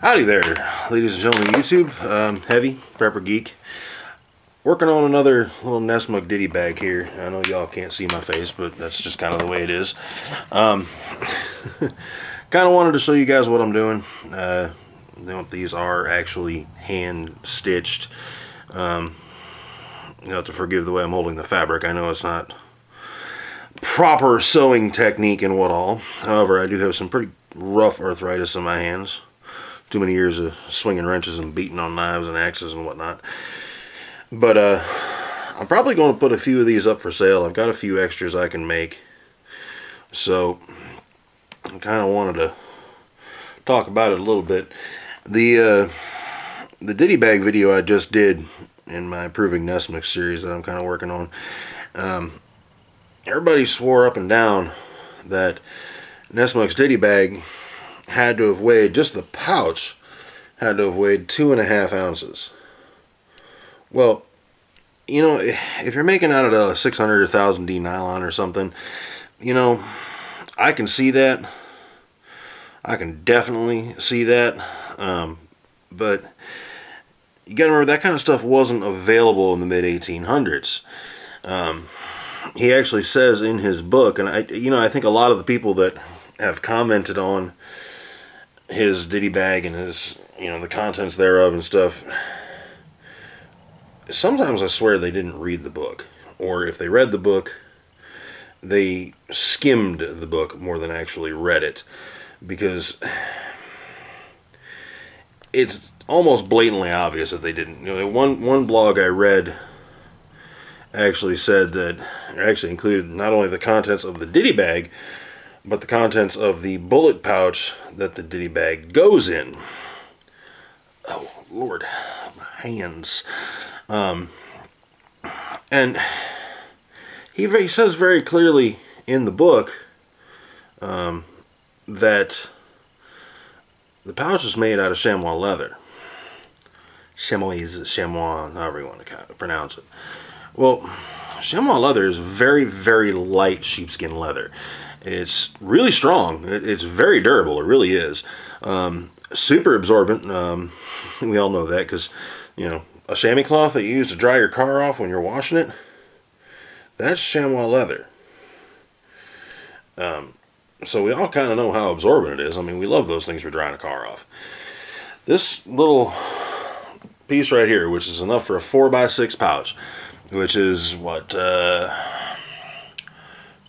Howdy there, ladies and gentlemen of YouTube. Heavy Prepper Geek, working on another little Nessmuk ditty bag here. I know y'all can't see my face, but that's just kind of the way it is. Kind of wanted to show you guys what I'm doing. These are actually hand stitched. You have to forgive the way I'm holding the fabric. I know it's not proper sewing technique and what all. However, I do have some pretty rough arthritis in my hands. Too many years of swinging wrenches and beating on knives and axes and whatnot. But I'm probably going to put a few of these up for sale. I've got a few extras I can make. So I kind of wanted to talk about it a little bit. The ditty bag video I just did in my Proving Nessmuk series that I'm kind of working on. Everybody swore up and down that Nessmuk's ditty bag had to have weighed, just the pouch had to have weighed 2.5 ounces. Well, you know, if you're making out of a 600 or 1000 D nylon or something, you know, I can see that. I can definitely see that. But you gotta remember, that kind of stuff wasn't available in the mid 1800s. He actually says in his book, and I think a lot of the people that have commented on his ditty bag and his, you know, the contents thereof and stuff, sometimes I swear they didn't read the book, or if they read the book, they skimmed the book more than actually read it, because it's almost blatantly obvious that they didn't. You know, one blog I read actually said that, or actually included, not only the contents of the ditty bag, but the contents of the bullet pouch that the ditty bag goes in. Oh Lord, my hands. And he says very clearly in the book that the pouch is made out of chamois leather. Chamois, however you want to pronounce it. Well, chamois leather is very, very light sheepskin leather. It's really strong. It's very durable. It really is. Super absorbent. We all know that, because, you know, a chamois cloth that you use to dry your car off when you're washing it, that's chamois leather. So we all kind of know how absorbent it is. I mean, we love those things for drying a car off. This little piece right here, which is enough for a 4x6 pouch, which is what,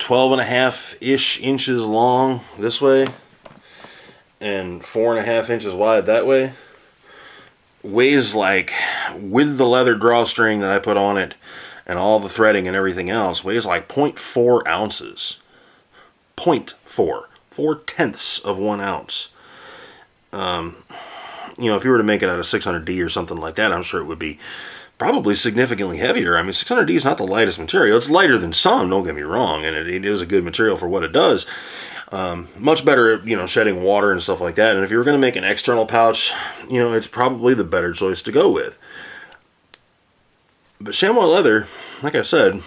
12.5-ish inches long this way and 4.5 inches wide that way, weighs, like, with the leather drawstring that I put on it and all the threading and everything else, weighs like 0.4 ounces. 0.4. 0.4 of 1 ounce. You know, if you were to make it out of 600D or something like that, I'm sure it would be probably significantly heavier. I mean, 600D is not the lightest material. It's lighter than some, don't get me wrong, and it is a good material for what it does. Much better, you know, shedding water and stuff like that. And if you were going to make an external pouch, you know, it's probably the better choice to go with. But chamois leather, like I said,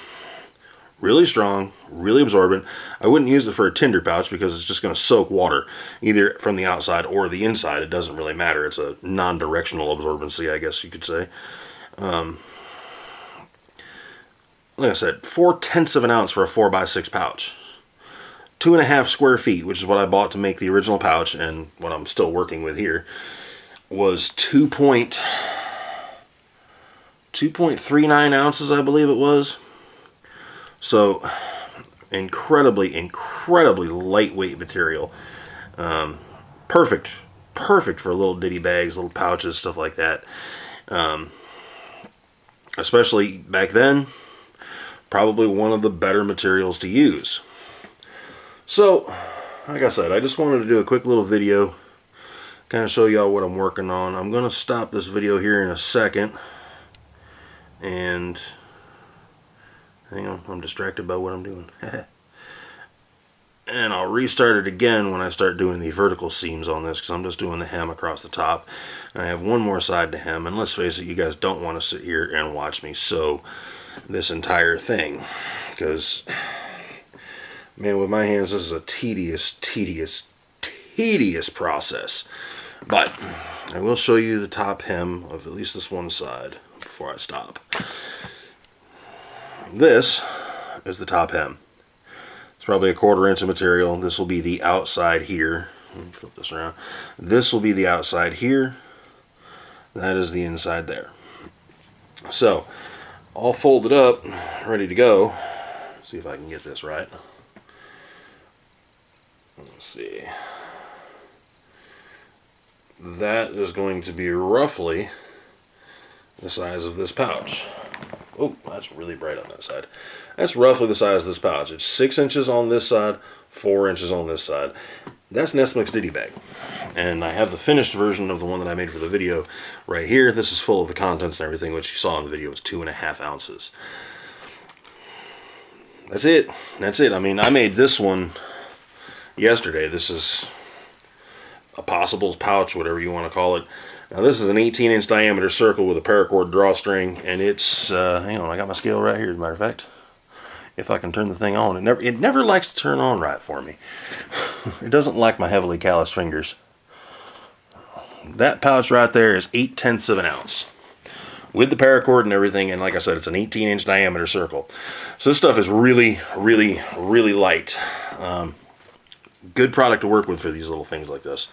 really strong, really absorbent. I wouldn't use it for a tinder pouch because it's just going to soak water, either from the outside or the inside. It doesn't really matter. It's a non-directional absorbency, I guess you could say. Like I said, 0.4 of an ounce for a 4x6 pouch. 2.5 square feet, which is what I bought to make the original pouch, and what I'm still working with here, was 2.39 ounces, I believe it was. So, incredibly, incredibly lightweight material. Perfect for little ditty bags, little pouches, stuff like that. Especially back then, probably one of the better materials to use. So, like I said, I just wanted to do a quick little video, kind of show y'all what I'm working on. I'm going to stop this video here in a second, and hang on, I'm distracted by what I'm doing. And I'll restart it again when I start doing the vertical seams on this, because I'm just doing the hem across the top. And I have one more side to hem, and let's face it, you guys don't want to sit here and watch me sew this entire thing, because, man, with my hands, this is a tedious, tedious, tedious process. But I will show you the top hem of at least this one side before I stop. This is the top hem. It's probably a 1/4 inch of material. This will be the outside here. Let me flip this around. This will be the outside here. That is the inside there. So all folded up, ready to go. Let's see if I can get this right. Let's see. That is going to be roughly the size of this pouch. Oh, that's really bright on that side. That's roughly the size of this pouch. It's 6 inches on this side, 4 inches on this side. That's Nessmuk's ditty bag. And I have the finished version of the one that I made for the video right here. This is full of the contents and everything, which you saw in the video. It's 2.5 ounces. That's it. That's it. I mean, I made this one yesterday. This is a possibles pouch, whatever you want to call it. Now this is an 18 inch diameter circle with a paracord drawstring, and it's hang on, I got my scale right here, as a matter of fact. If I can turn the thing on, it never likes to turn on right for me. It doesn't like my heavily calloused fingers. That pouch right there is 0.8 ounces with the paracord and everything, and like I said, it's an 18 inch diameter circle. So this stuff is really, really, really light. Good product to work with for these little things like this.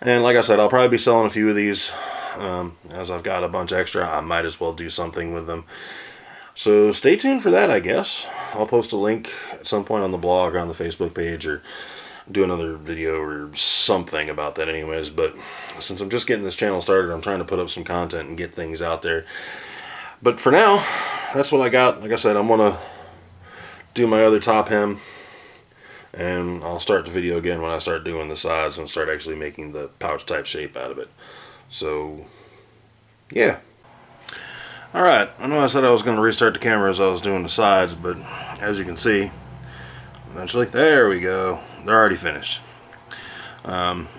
And like I said, I'll probably be selling a few of these. As I've got a bunch extra, I might as well do something with them. So stay tuned for that, I guess. I'll post a link at some point on the blog or on the Facebook page, or do another video or something about that anyways. But since I'm just getting this channel started, I'm trying to put up some content and get things out there. But for now, that's what I got. Like I said, I'm going to do my other top hem. And I'll start the video again when I start doing the sides and start actually making the pouch type shape out of it. So, yeah. Alright, I know I said I was going to restart the camera as I was doing the sides, but as you can see, eventually, there we go, they're already finished.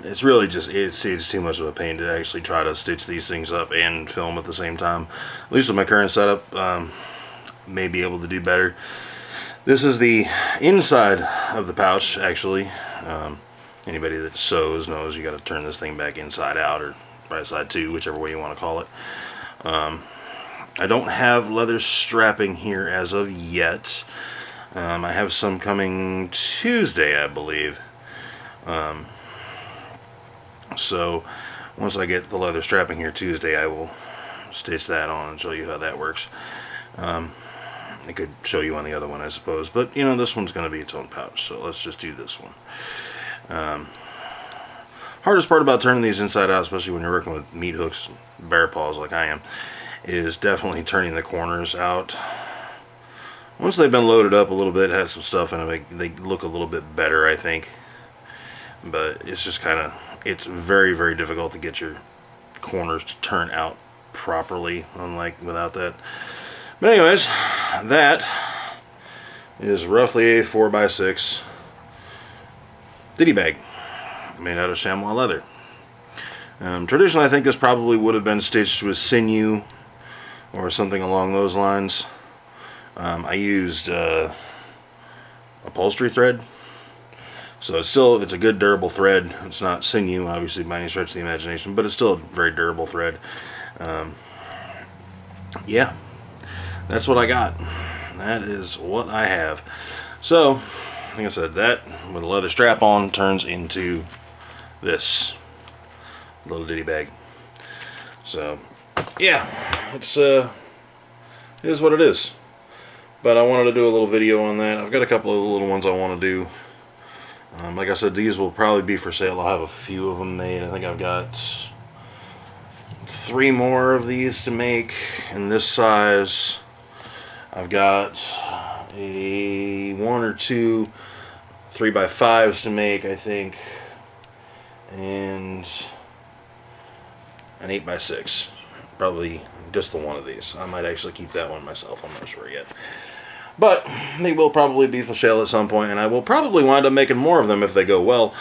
It's really just, it's too much of a pain to actually try to stitch these things up and film at the same time. At least with my current setup, may be able to do better. This is the inside of the pouch, actually. Anybody that sews knows you got to turn this thing back inside out, or right side to, whichever way you want to call it. I don't have leather strapping here as of yet. I have some coming Tuesday, I believe. So once I get the leather strapping here Tuesday, I will stitch that on and show you how that works. I could show you on the other one, I suppose, but you know, this one's going to be its own pouch, so let's just do this one. Hardest part about turning these inside out, especially when you're working with meat hooks and bear paws like I am, is definitely turning the corners out. Once they've been loaded up a little bit, had some stuff in them, they look a little bit better, I think. But it's just kind of, it's very, very difficult to get your corners to turn out properly, unlike without that. But anyways, that is roughly a 4x6 ditty bag made out of chamois leather. Traditionally, I think this probably would have been stitched with sinew or something along those lines. I used upholstery thread, so it's a good durable thread. It's not sinew, obviously, by any stretch of the imagination, but it's still a very durable thread. Yeah. That's what I got. That is what I have. So, like I said, that with a leather strap on turns into this little ditty bag. So, yeah, it is what it is. But I wanted to do a little video on that. I've got a couple of little ones I want to do. Like I said, these will probably be for sale. I'll have a few of them made. I think I've got 3 more of these to make in this size. I've got a 1 or 2 3x5s to make, I think, and an 8x6. Probably just the one of these. I might actually keep that one myself. I'm not sure yet. But they will probably be for sale at some point, and I will probably wind up making more of them if they go well.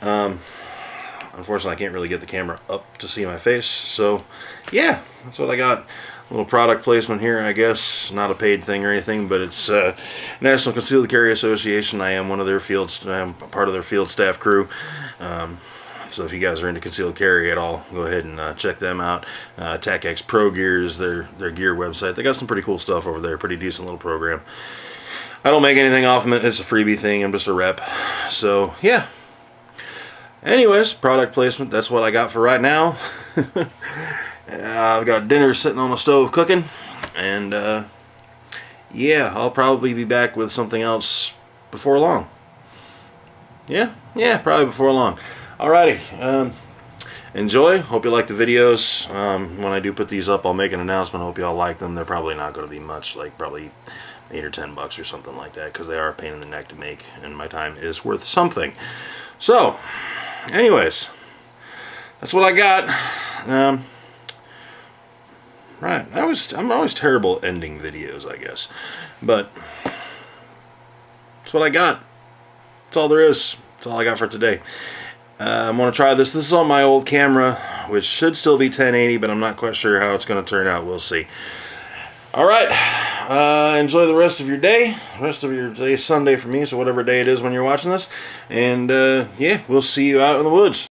Unfortunately, I can't really get the camera up to see my face. So, yeah, that's what I got. A little product placement here, I guess. Not a paid thing or anything, but it's National Concealed Carry Association. I am part of their field staff crew. So if you guys are into concealed carry at all, go ahead and check them out. TACX Pro Gear is their gear website. They got some pretty cool stuff over there, pretty decent little program. I don't make anything off of it. It's a freebie thing. I'm just a rep. So yeah. Anyways, product placement. That's what I got for right now. I've got dinner sitting on the stove cooking, and yeah, I'll probably be back with something else before long. Yeah, probably before long. Alrighty, enjoy. Hope you like the videos. When I do put these up, I'll make an announcement. Hope y'all like them. They're probably not going to be much, like probably $8 or $10 or something like that, because they are a pain in the neck to make, and my time is worth something. So, anyways, that's what I got. Right, I'm always terrible at ending videos, I guess, but that's what I got. That's all there is. That's all I got for today. I'm going to try this. This is on my old camera, which should still be 1080, but I'm not quite sure how it's going to turn out. We'll see. All right. Enjoy the rest of your day. The rest of your day is Sunday for me, so whatever day it is when you're watching this. And yeah, we'll see you out in the woods.